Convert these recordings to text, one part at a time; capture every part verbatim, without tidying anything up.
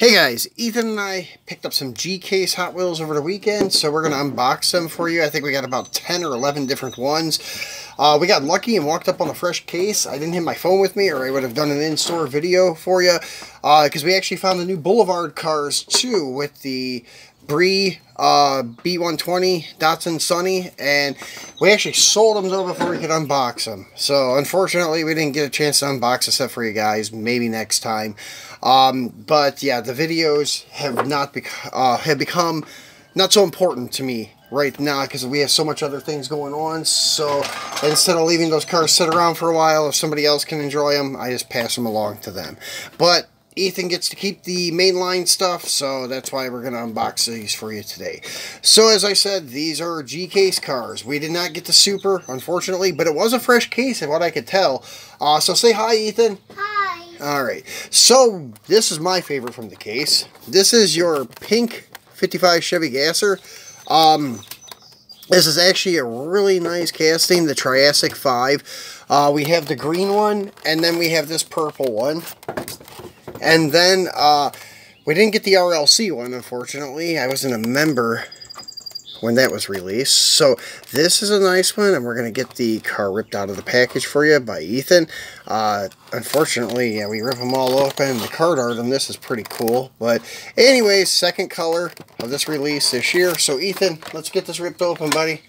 Hey guys, Ethan and I picked up some G-Case Hot Wheels over the weekend, so we're going to unbox them for you. I think we got about ten or eleven different ones. Uh, we got lucky and walked up on a fresh case. I didn't have my phone with me, or I would have done an in-store video for you, because uh, we actually found the new Boulevard cars, too, with the Bree, uh, B one twenty, Dotsun Sunny, and we actually sold them though before we could unbox them. So unfortunately, we didn't get a chance to unbox this stuff for you guys. Maybe next time. Um, but yeah, the videos have not bec uh, have become not so important to me right now because we have so much other things going on. So instead of leaving those cars sit around for a while, if somebody else can enjoy them, I just pass them along to them. But Ethan gets to keep the mainline stuff, so that's why we're going to unbox these for you today. So as I said, these are G-Case cars. We did not get the Super, unfortunately, but it was a fresh case, and what I could tell. Uh, so say hi, Ethan. Hi. All right. So this is my favorite from the case. This is your pink fifty-five Chevy Gasser. Um, this is actually a really nice casting, the Triassic five. Uh, we have the green one, and then we have this purple one. And then, uh, we didn't get the R L C one, unfortunately. I wasn't a member when that was released. So, this is a nice one, and we're going to get the car ripped out of the package for you by Ethan. Uh, unfortunately, yeah, we rip them all open. The card art on this is pretty cool. But, anyways, second color of this release this year. So, Ethan, let's get this ripped open, buddy.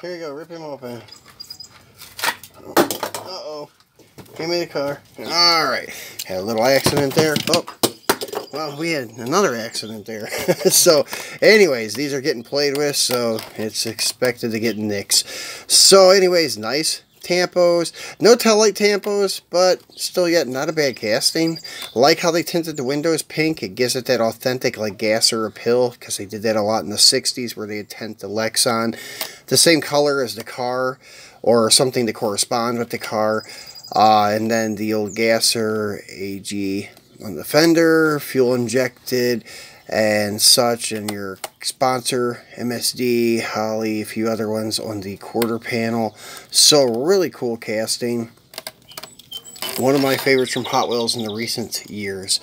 Here you go, rip him open. Uh-oh. Give me the car. Alright. Had a little accident there. Oh. Well, we had another accident there. So, anyways, these are getting played with, so it's expected to get nicks. So, anyways, nice tampos. No taillight tampos, but still yet not a bad casting. Like how they tinted the windows pink. It gives it that authentic, like, Gasser appeal, because they did that a lot in the sixties where they tint the Lexon. The same color as the car, or something to correspond with the car. Uh, and then the old Gasser A G on the fender, fuel injected and such, and your sponsor M S D, Holley, a few other ones on the quarter panel. So really cool casting. One of my favorites from Hot Wheels in the recent years.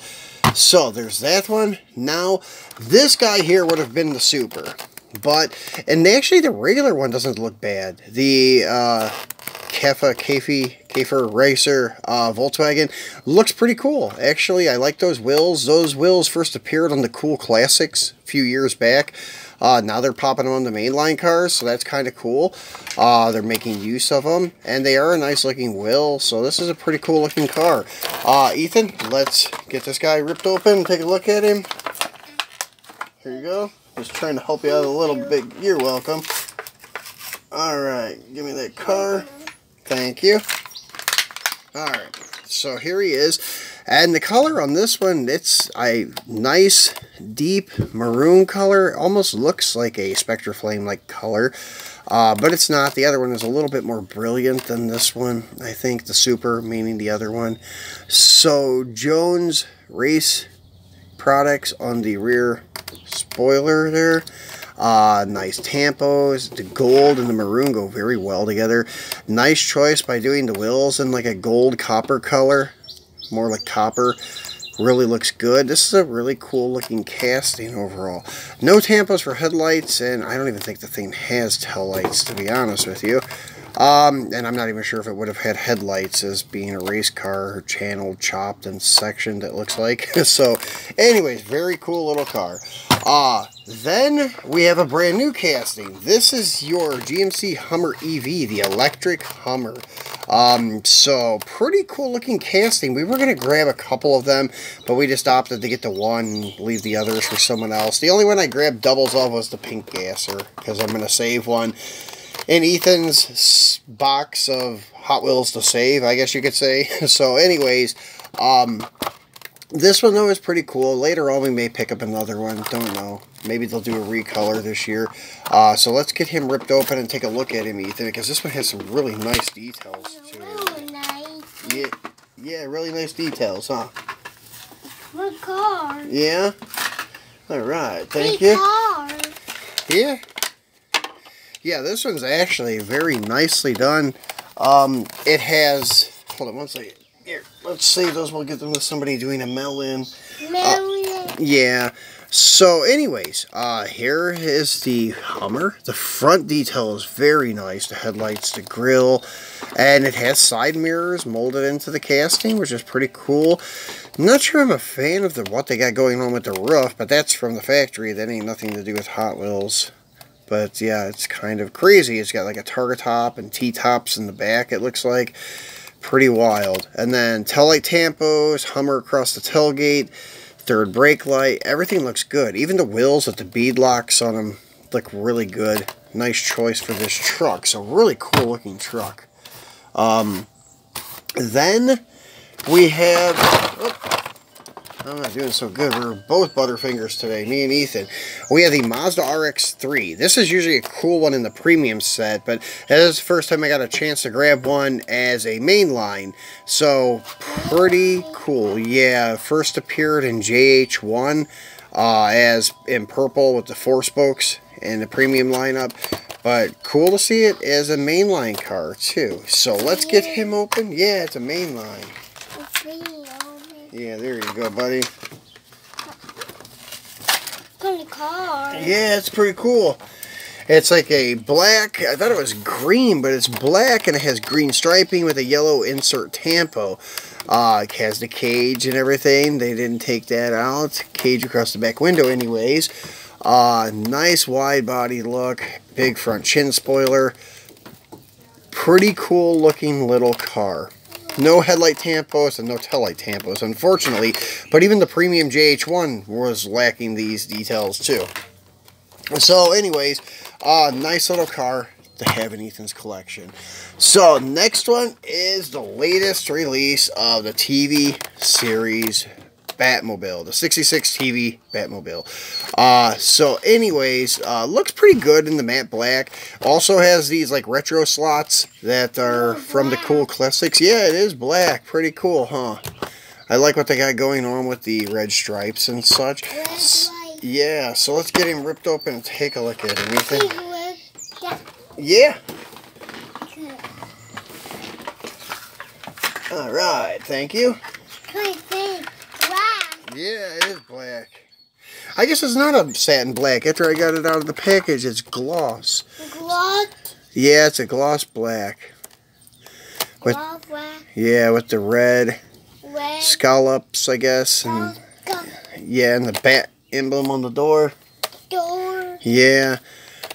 So there's that one. Now this guy here would have been the Super, but and actually the regular one doesn't look bad. The uh, Kafer Kafi Kafer Racer uh, Volkswagen looks pretty cool. Actually, I like those wheels. Those wheels first appeared on the Cool Classics a few years back. Uh, now they're popping on the mainline cars, so that's kind of cool. Uh, they're making use of them, and they are a nice looking wheel, so this is a pretty cool looking car. Uh, Ethan, let's get this guy ripped open and take a look at him. Here you go. Just trying to help you out a little bit. You're welcome. Alright, give me that car. Thank you. Alright, so here he is. And the color on this one, it's a nice, deep maroon color. Almost looks like a Spectra Flame-like color. Uh, but it's not. The other one is a little bit more brilliant than this one. I think the Super, meaning the other one. So, Jones Race Products on the rear spoiler there. Uh, nice tampos. The gold and the maroon go very well together. Nice choice by doing the wheels in like a gold copper color. More like copper. Really looks good. This is a really cool looking casting overall. No tampos for headlights, and I don't even think the thing has taillights, to be honest with you. Um, and I'm not even sure if it would have had headlights, as being a race car, channeled, chopped, and sectioned, it looks like. So, anyways, very cool little car. Uh, then we have a brand new casting. This is your G M C Hummer E V, the electric Hummer. Um, so, pretty cool looking casting. We were going to grab a couple of them, but we just opted to get the one and leave the others for someone else. The only one I grabbed doubles of was the pink Gasser, because I'm going to save one in Ethan's box of Hot Wheels to save, I guess you could say. So, anyways, um, this one, though, is pretty cool. Later on, we may pick up another one. Don't know. Maybe they'll do a recolor this year. Uh, so, let's get him ripped open and take a look at him, Ethan, because this one has some really nice details, too. Really nice. Yeah, yeah, really nice details, huh? What car? Yeah? All right. Thank you. Car. Yeah. Yeah, this one's actually very nicely done. Um, it has, hold on one second, here, let's save those. We'll get them with somebody doing a mail-in. Mail-in. Uh, yeah. So, anyways, uh, here is the Hummer. The front detail is very nice. The headlights, the grill, and it has side mirrors molded into the casting, which is pretty cool. I'm not sure I'm a fan of the what they got going on with the roof, but that's from the factory. That ain't nothing to do with Hot Wheels. But, yeah, it's kind of crazy. It's got, like, a target top and T-tops in the back, it looks like. Pretty wild. And then taillight tampos, Hummer across the tailgate, third brake light. Everything looks good. Even the wheels with the bead locks on them look really good. Nice choice for this truck. So really cool looking truck. Um, then we have... Oh, I'm not doing so good. We're both Butterfingers today, me and Ethan. We have the Mazda R X three. This is usually a cool one in the premium set, but that is the first time I got a chance to grab one as a mainline. So, pretty cool. Yeah, first appeared in J H one uh, as in purple with the four spokes in the premium lineup. But cool to see it as a mainline car, too. So, let's get him open. Yeah, it's a mainline. Yeah, there you go, buddy. Pretty car. Yeah, it's pretty cool. It's like a black, I thought it was green, but it's black and it has green striping with a yellow insert tampo. Uh, it has the cage and everything. They didn't take that out. Cage across the back window anyways. Uh, nice wide body look. Big front chin spoiler. Pretty cool looking little car. No headlight tampos and no taillight tampos, unfortunately. But even the premium J H one was lacking these details, too. So, anyways, uh, nice little car to have in Ethan's collection. So, next one is the latest release of the T V series Batmobile. The sixty-six T V Batmobile. Uh, so, anyways, uh, looks pretty good in the matte black. Also has these, like, retro slots that are from the cool classics. Yeah, it is black. Pretty cool, huh? I like what they got going on with the red stripes and such. Yeah, so let's get him ripped open and take a look at him. Ethan? Yeah. All right, thank you. Yeah, it is black. I guess it's not a satin black. After I got it out of the package, it's gloss. Gloss? Yeah, it's a gloss black. With, gloss black? Yeah, with the red, red scallops, I guess. And, yeah, and the bat emblem on the door. Door. Yeah.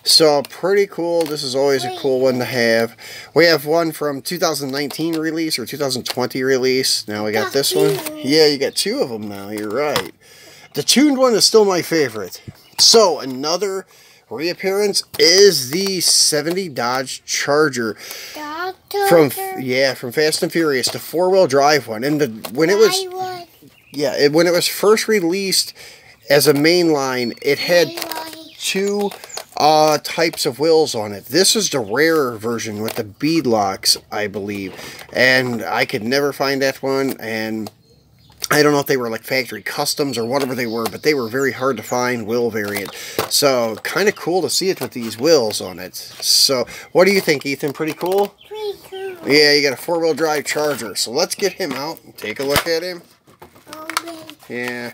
So, pretty cool. This is always a cool one to have. We have one from two thousand nineteen release or two thousand twenty release. Now we got this one. Yeah, you got two of them now. You're right. The tuned one is still my favorite. So, another reappearance is the seventy Dodge Charger. From, yeah, from Fast and Furious, the four-wheel drive one. And the, when it was... Yeah, it, when it was first released as a mainline, it had two... Uh, types of wheels on it. This is the rarer version with the bead locks, I believe. And I could never find that one. And I don't know if they were like factory customs or whatever they were, but they were very hard to find wheel variant. So kind of cool to see it with these wheels on it. So what do you think, Ethan? Pretty cool? Pretty cool. Yeah, you got a four-wheel drive Charger. So let's get him out and take a look at him. Okay. Yeah,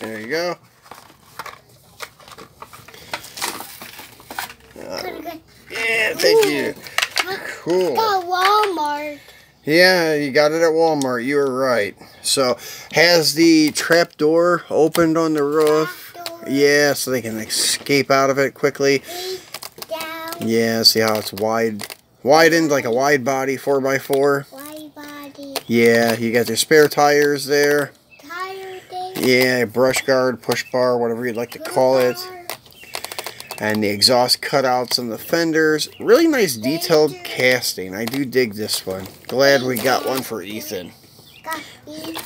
there you go. Uh, yeah, thank you. Cool. Got Walmart. Yeah, you got it at Walmart. You were right. So, has the trap door opened on the roof? Yeah, so they can escape out of it quickly. Yeah, see how it's wide, widened like a wide body four by four. Wide body. Yeah, you got your spare tires there. Tire thing. Yeah, brush guard, push bar, whatever you'd like to call it. And the exhaust cutouts on the fenders. Really nice detailed casting. I do dig this one. Glad we got one for Ethan.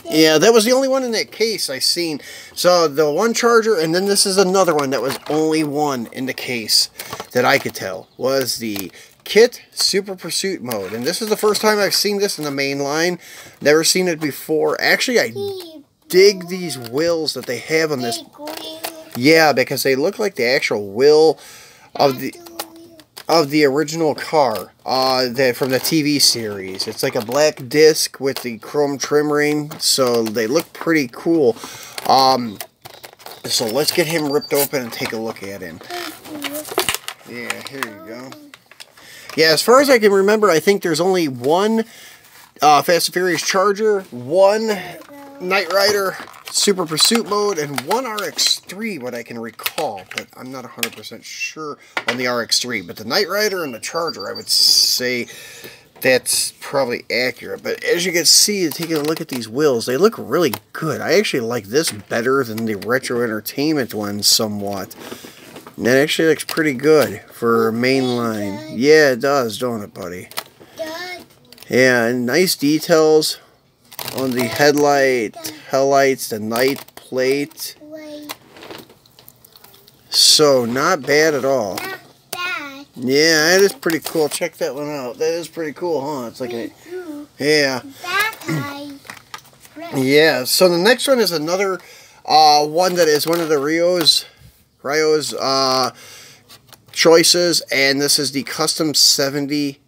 Yeah, that was the only one in that case I seen. So the one Charger, and then this is another one that was only one in the case that I could tell, was the Kit Super Pursuit Mode. And this is the first time I've seen this in the main line. Never seen it before. Actually, I dig these wheels that they have on this. Yeah, because they look like the actual wheel of the of the original car uh, that from the T V series. It's like a black disc with the chrome trim ring, so they look pretty cool. Um, so let's get him ripped open and take a look at him. Yeah, here you go. Yeah, as far as I can remember, I think there's only one uh, Fast and Furious Charger, one Knight Rider Super Pursuit Mode, and one R X three, what I can recall, but I'm not one hundred percent sure on the R X three, but the Knight Rider and the Charger, I would say that's probably accurate. But as you can see, taking a look at these wheels, they look really good. I actually like this better than the Retro Entertainment one somewhat. And that actually looks pretty good for mainline. Yeah, it does, don't it, buddy? Yeah, and nice details on the headlight, headlights, the night plate. So, not bad at all. Not bad. Yeah, that is pretty cool. Check that one out. That is pretty cool, huh? It's like a... Yeah. Yeah, so the next one is another uh, one that is one of the Rayo's, Rayo's uh, choices, and this is the Custom seventy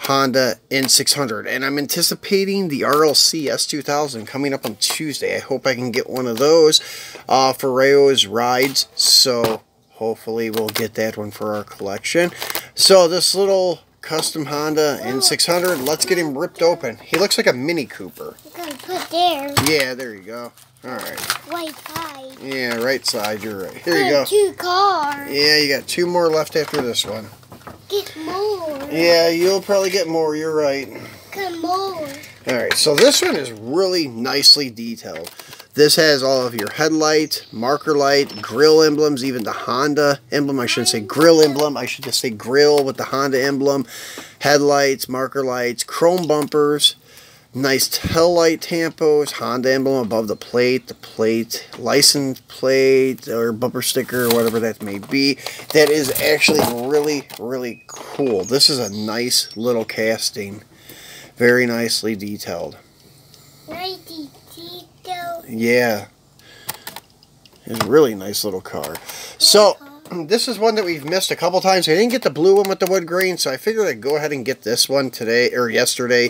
Honda N six hundred, and I'm anticipating the R L C S two thousand coming up on Tuesday. I hope I can get one of those uh, for Rayo's Rides, so hopefully we'll get that one for our collection. So this little custom Honda N six hundred, let's get him ripped open. He looks like a Mini Cooper. You can put there. Yeah, there you go. Alright. Right side. Yeah, right side, you're right. Here you go. Two cars. Yeah, you got two more left after this one. Get more. Yeah, you'll probably get more, you're right. Get more. Alright, so this one is really nicely detailed. This has all of your headlight, marker light, grill emblems, even the Honda emblem. I shouldn't say grill emblem, I should just say grill with the Honda emblem. Headlights, marker lights, chrome bumpers, nice tail light tampos, Honda emblem above the plate, the plate, license plate, or bumper sticker, or whatever that may be. That is actually really, really cool. This is a nice little casting. Very nicely detailed. Nicely detailed? Yeah. It's a really nice little car. So, this is one that we've missed a couple times. I didn't get the blue one with the wood grain, so I figured I'd go ahead and get this one today or yesterday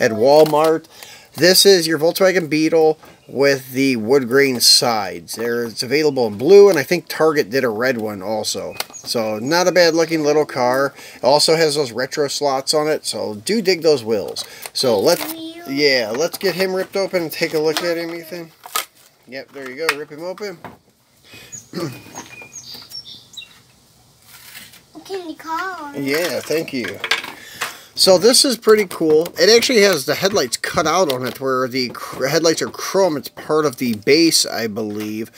at Walmart. This is your Volkswagen Beetle with the wood grain sides. There, it's available in blue, and I think Target did a red one also. So not a bad looking little car. It also has those retro slots on it, so do dig those wheels. So let's, yeah, let's get him ripped open and take a look at him, Ethan. Yep, there you go. Rip him open. Yeah, thank you. So this is pretty cool. It actually has the headlights cut out on it where the headlights are chrome. It's part of the base, I believe.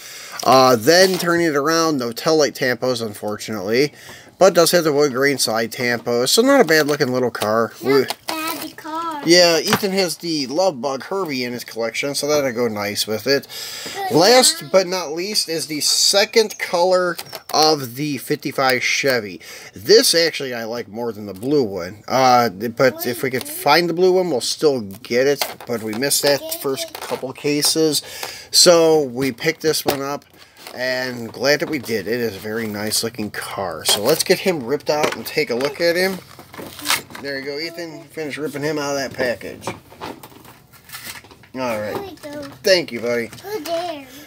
Uh, then turning it around, no taillight tampos, unfortunately. But it does have the wood grain side tampos. So not a bad looking little car. Not bad car. Yeah, Ethan has the Love Bug Herbie in his collection, so that'll go nice with it. Good Last night. but not least is the second color of the fifty-five Chevy. This actually I like more than the blue one. Uh, but if we could find the blue one, we'll still get it. But we missed that first couple cases. So we picked this one up, and glad that we did. It is a very nice looking car. So let's get him ripped out and take a look at him. There you go, Ethan. Finish ripping him out of that package. Alright. Thank you, buddy.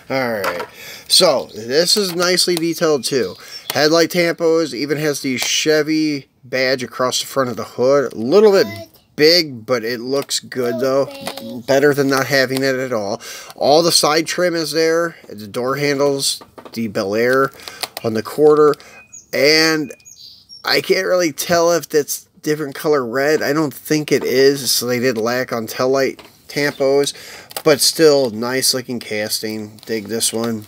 Alright. So, this is nicely detailed too. Headlight tampos, even has the Chevy badge across the front of the hood. A little bit big, but it looks good though. Better than not having it at all. All the side trim is there. The door handles, the Bel Air on the quarter. And I can't really tell if that's different color red. I don't think it is, so they did lack on taillight tampos, but still nice looking casting. Dig this one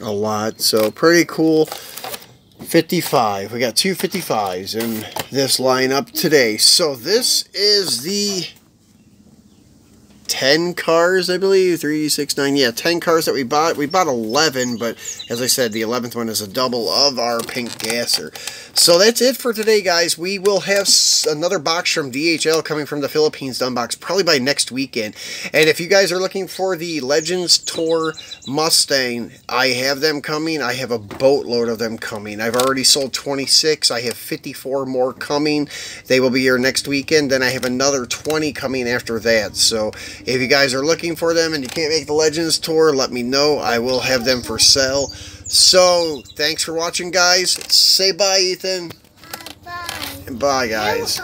a lot. So pretty cool fifty-five. We got two fifty-fives in this lineup today. So this is the ten cars, I believe, three, six, nine, yeah, ten cars that we bought. We bought eleven, but as I said, the eleventh one is a double of our pink Gasser. So that's it for today, guys. We will have another box from D H L coming from the Philippines to unbox probably by next weekend. And if you guys are looking for the Legends Tour Mustang, I have them coming. I have a boatload of them coming. I've already sold twenty-six. I have fifty-four more coming. They will be here next weekend. Then I have another twenty coming after that. So if you guys are looking for them and you can't make the Legends Tour, let me know. I will have them for sale. So thanks for watching, guys. Say bye, Ethan. Bye. Bye, guys.